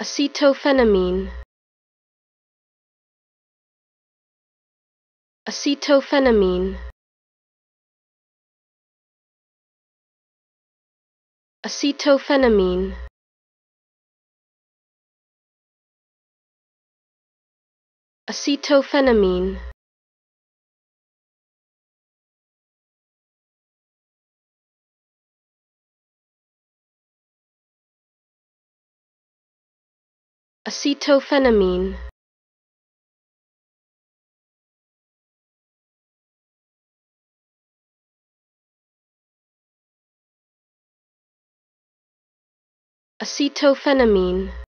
Acetophenamine. Acetophenamine. Acetophenamine. Acetophenamine. Acetophenamine. Acetophenamine.